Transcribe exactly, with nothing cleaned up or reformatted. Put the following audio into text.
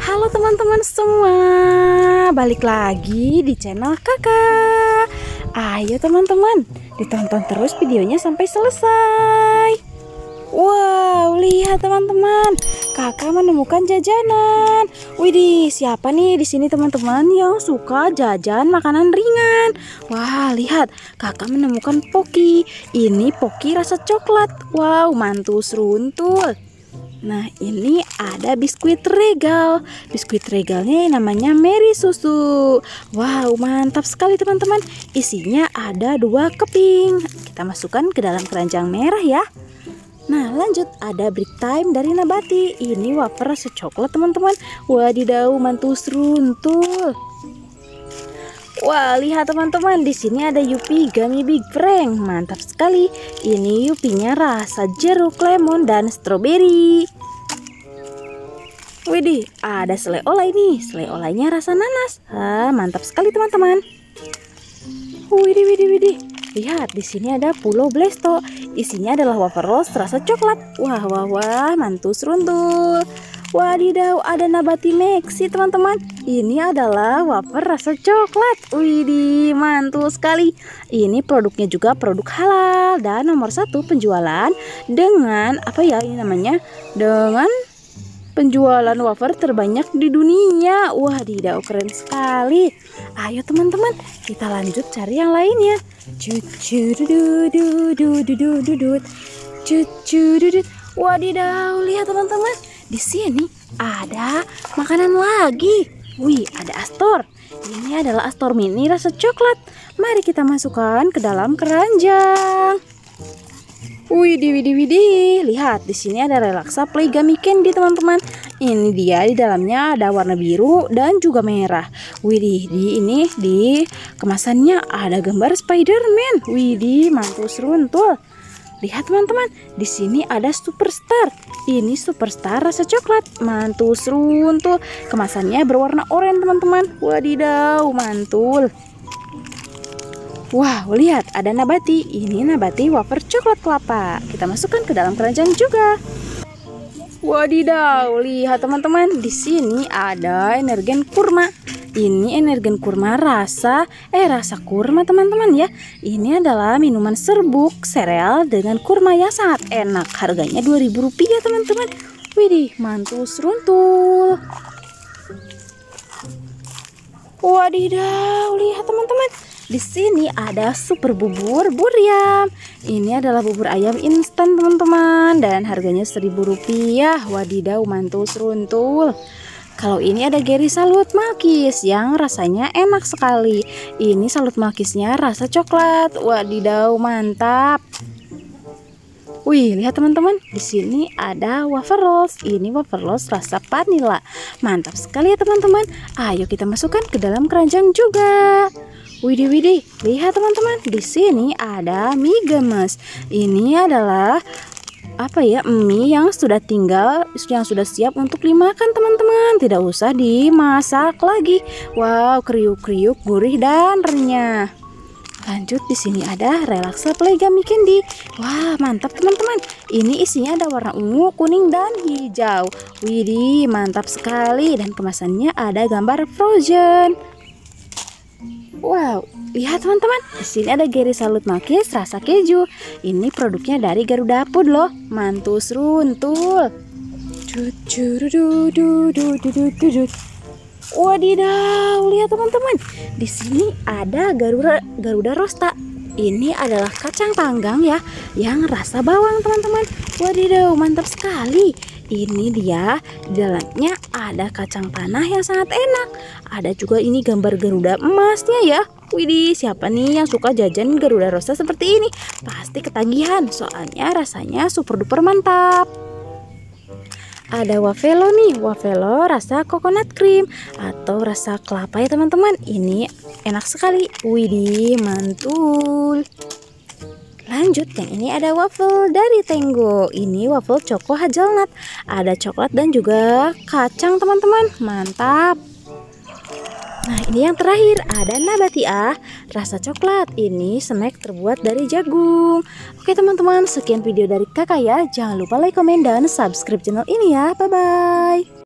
Halo teman-teman semua, balik lagi di channel kakak. Ayo teman-teman, ditonton terus videonya sampai selesai. Wow, lihat teman-teman, kakak menemukan jajanan. Widih, siapa nih di sini teman-teman yang suka jajan makanan ringan? Wah, lihat, kakak menemukan poki. Ini poki rasa coklat. Wow, mantus runtul. Nah, ini ada biskuit regal. Biskuit regalnya namanya Mary Susu. Wow, mantap sekali teman-teman. Isinya ada dua keping. Kita masukkan ke dalam keranjang merah ya. Nah, lanjut ada break time dari Nabati. Ini wafer rasa coklat teman-teman. Wadidaw, mantus runtul. Wah, lihat teman-teman, di sini ada Yupi Gummy Big Frank. Mantap sekali. Ini Yupinya rasa jeruk, lemon, dan stroberi. Widih, ada selai olay nih. Selai olaynya rasa nanas. Ah, mantap sekali teman-teman. Widih, widih, widih. Lihat, di sini ada Pulau Blasto. Isinya adalah wafer rolls rasa coklat. Wah, wah, wah, mantus runtul. Wadidaw, ada Nabati Maxi teman-teman. Ini adalah wafer rasa coklat. Widih, mantul sekali. Ini produknya juga produk halal dan nomor satu penjualan dengan apa ya ini namanya, dengan penjualan wafer terbanyak di dunia. Wadidaw, keren sekali. Ayo teman-teman, kita lanjut cari yang lainnya. Wadidaw, lihat teman-teman. Di sini ada makanan lagi. Wih, ada Astor. Ini adalah Astor mini rasa coklat. Mari kita masukkan ke dalam keranjang. Wih, widih, widih. Lihat, di sini ada Relaxa Play Gummy Candy, teman-teman. Ini dia, di dalamnya ada warna biru dan juga merah. Widih, di ini di kemasannya ada gambar Spider-Man. Widih, mantus runtul. Lihat teman-teman, di sini ada Superstar. Ini Superstar rasa coklat, mantul runtul. Kemasannya berwarna oranye teman-teman. Wadidaw, mantul. Wow, lihat ada Nabati. Ini Nabati wafer coklat kelapa. Kita masukkan ke dalam keranjang juga. Wadidaw, lihat teman-teman, di sini ada Energen kurma. Ini Energen kurma rasa eh rasa kurma teman-teman ya. Ini adalah minuman serbuk sereal dengan kurma yang sangat enak. Harganya dua ribu rupiah teman-teman. Widih, mantus runtul. Wadidaw, lihat teman-teman. Di sini ada super bubur buriam. Ini adalah bubur ayam instan teman-teman dan harganya seribu rupiah. Wadidaw, mantus runtul. Kalau ini ada Gery Saluut Malkist yang rasanya enak sekali. Ini salut malkisnya rasa coklat. Wadidaw, mantap. Wih, lihat teman-teman, di sini ada wafer rolls. Ini wafer rolls rasa vanila. Mantap sekali ya teman-teman. Ayo kita masukkan ke dalam keranjang juga. Widih, widih, lihat teman-teman, di sini ada mie gemes. Ini adalah apa ya, mie yang sudah tinggal, yang sudah siap untuk dimakan teman-teman, tidak usah dimasak lagi. Wow, kriuk-kriuk, gurih dan renyah. Lanjut, di sini ada Relaxa Plega Gummy Candy. Wah, mantap teman-teman. Ini isinya ada warna ungu, kuning dan hijau. Widih, mantap sekali. Dan kemasannya ada gambar Frozen. Wow, lihat teman-teman, di sini ada Gery Saluut Malkist rasa keju. Ini produknya dari Garuda Food loh, mantus runtul. Wadidaw, lihat teman-teman, di sini ada Garuda Garuda Rosta. Ini adalah kacang panggang ya, yang rasa bawang teman-teman. Wadidaw, mantap sekali. Ini dia, di dalamnya ada kacang tanah yang sangat enak. Ada juga ini gambar Garuda emasnya ya. Widih, siapa nih yang suka jajan Garuda Rosta seperti ini? Pasti ketagihan, soalnya rasanya super duper mantap. Ada Wafello nih, Wafello rasa coconut cream atau rasa kelapa ya teman-teman. Ini enak sekali. Widih, mantul. Lanjut, yang ini ada waffle dari Tango. Ini waffle Choco Hazelnut. Ada coklat dan juga kacang teman-teman. Mantap. Nah, ini yang terakhir ada Nabati ah rasa coklat. Ini snack terbuat dari jagung. Oke teman-teman, sekian video dari kakak ya. Jangan lupa like, komen, dan subscribe channel ini ya. Bye-bye.